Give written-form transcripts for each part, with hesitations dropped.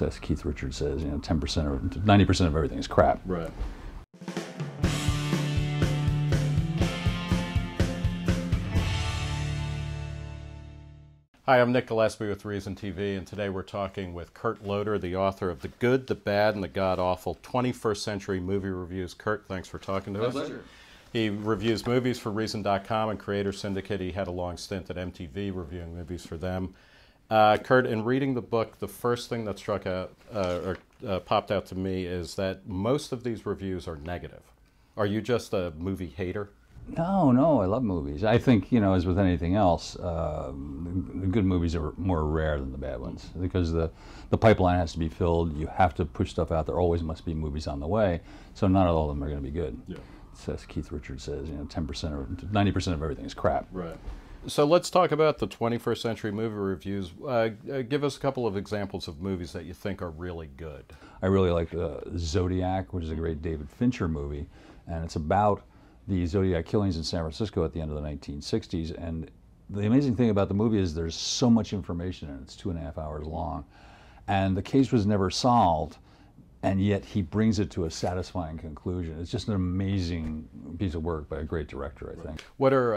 as Keith Richards says, you know, 10% or 90% of everything is crap. Right. Hi, I'm Nick Gillespie with Reason TV, and today we're talking with Kurt Loder, the author of The Good, The Bad and The God-Awful, 21st Century Movie Reviews. Kurt, thanks for talking to us. My pleasure. He reviews movies for Reason.com and Creator Syndicate. He had a long stint at MTV reviewing movies for them. Kurt, in reading the book, the first thing that struck out or popped out to me is that most of these reviews are negative. Are you just a movie hater? No, I love movies. I think, you know, as with anything else, the good movies are more rare than the bad ones because the pipeline has to be filled. You have to push stuff out. There always must be movies on the way, so not all of them are going to be good. Yeah. As Keith Richards says, you know, 10% or 90% of everything is crap. Right. So let's talk about the 21st century movie reviews. Give us a couple of examples of movies that you think are really good. I really like Zodiac, which is a great David Fincher movie, and it's about the Zodiac killings in San Francisco at the end of the 1960s. And the amazing thing about the movie is there's so much information in it. It's 2.5 hours long. And the case was never solved, and yet he brings it to a satisfying conclusion. It's just an amazing piece of work by a great director, I think. What are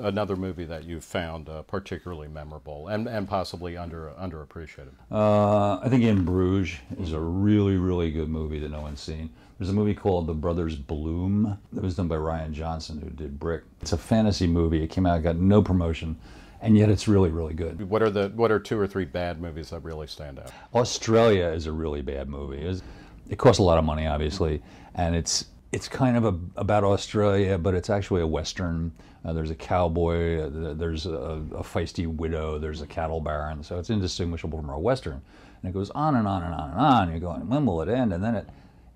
another movie that you've found particularly memorable and possibly underappreciated? I think In Bruges is a really, really good movie that no one's seen. There's a movie called The Brothers Bloom that was done by Rian Johnson, who did Brick. It's a fantasy movie. It came out, it got no promotion, and yet it's really, really good. What are two or three bad movies that really stand out? Australia is a really bad movie. It costs a lot of money, obviously, and it's kind of about Australia, but it's actually a Western. There's a cowboy, there's a feisty widow, there's a cattle baron, so it's indistinguishable from a Western. And it goes on and on and on and on. You're going, when will it end? And then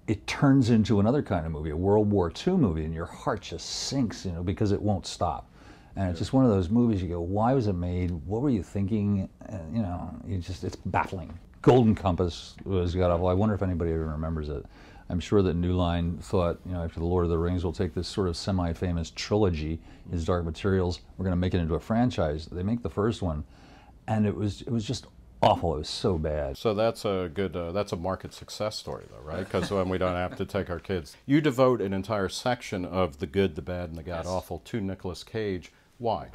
it turns into another kind of movie, a World War II movie, and your heart just sinks, you know, because it won't stop. And it's just one of those movies you go, why was it made? What were you thinking? You know, it's baffling. Golden Compass was God-awful. I wonder if anybody even remembers it. I'm sure that New Line thought, you know, after The Lord of the Rings, we'll take this sort of semi-famous trilogy, His Dark Materials, we're going to make it into a franchise. They make the first one, and it was just awful. It was so bad. So that's a good, that's a market success story though, right? Because when we don't have to take our kids. You devote an entire section of The Good, The Bad, and The God-Awful to Nicolas Cage. Why?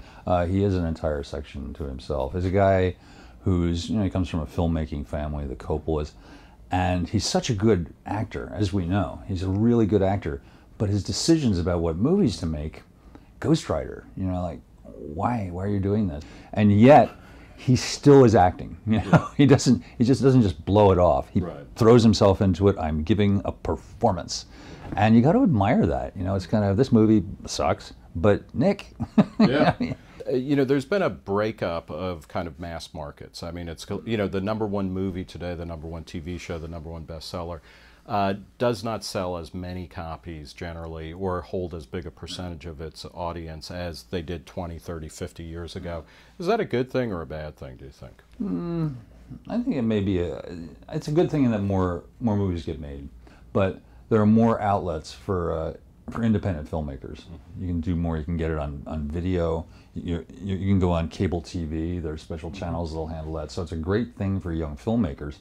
He is an entire section to himself. He's a guy who's, you know, he comes from a filmmaking family, the Coppolas, and he's such a good actor, as we know. He's a really good actor, but his decisions about what movies to make, Ghost Rider, you know, like, why are you doing this? And yet, he still is acting, you know? Yeah. He just doesn't blow it off. He throws himself into it. I'm giving a performance. And you got to admire that, you know. It's kind of, this movie sucks, but Nick. Yeah. You know, there's been a breakup of kind of mass markets. I mean, it's, you know, the #1 movie today, the #1 TV show, the #1 bestseller, does not sell as many copies generally or hold as big a percentage of its audience as they did 20, 30, 50 years ago. Is that a good thing or a bad thing, do you think? I think it may be it's a good thing in that more movies get made, but there are more outlets for independent filmmakers. You can do more. You can get it on video. You can go on cable TV. There's special channels that'll handle that. So it's a great thing for young filmmakers.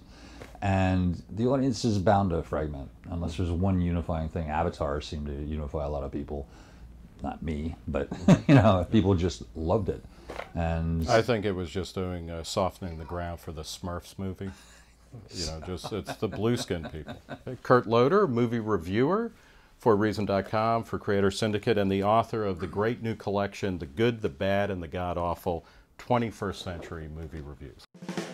And the audience is bound to fragment unless there's one unifying thing. Avatar seemed to unify a lot of people. Not me, but you know, people just loved it. And I think it was just doing softening the ground for the Smurfs movie. You know, just it's the blue-skinned people. Kurt Loder, movie reviewer for Reason.com, for Creator Syndicate, and the author of the great new collection, The Good, The Bad, and The God-Awful, 21st Century Movie Reviews.